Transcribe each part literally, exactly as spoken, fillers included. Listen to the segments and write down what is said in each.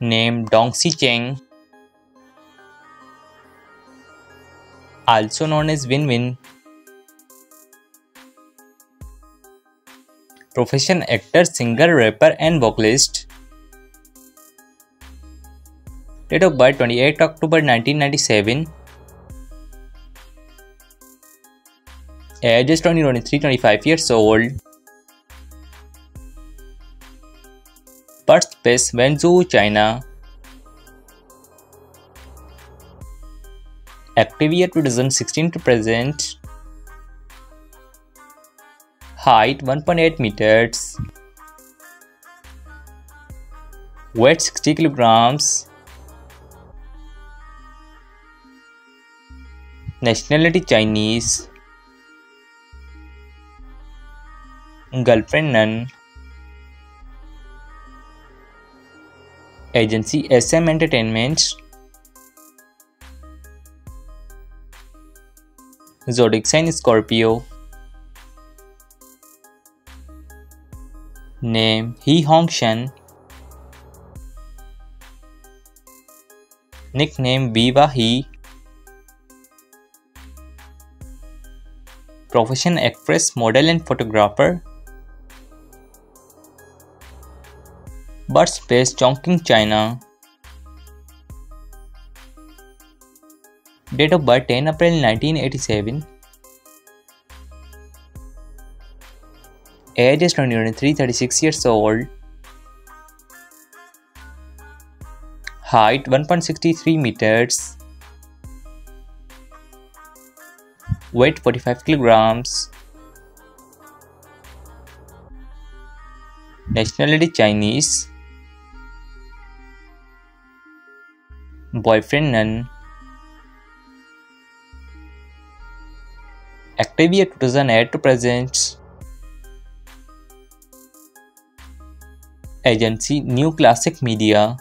named Dong Sicheng, also known as Win-Win. Profession actor, singer, rapper and vocalist. Date of birth twenty-eighth October nineteen ninety-seven. Age is twenty-three to twenty-five years old. Birthplace Wenzhou, China. Active year twenty sixteen to present. Height one point eight meters. Weight sixty kilograms. Nationality Chinese. Girlfriend none. Agency S M Entertainment. Zodiac sign Scorpio. Name He Hongshan. Nickname Viva He. Profession actress, model and photographer. Birthplace Chongqing, China. Date of birth tenth April nineteen eighty-seven. Age is twenty-three to thirty-six years old. Height one point six three meters. Weight forty-five kilograms. Nationality Chinese. Boyfriend none. Active year two thousand eight to present. Agency New Classic Media.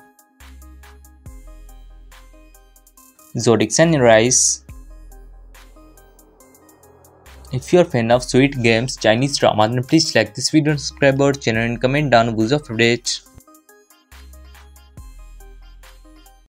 Zodiac sign Rice. If you are a fan of Sweet Games, Chinese drama, then please like this video and subscribe our channel and comment down below for updates.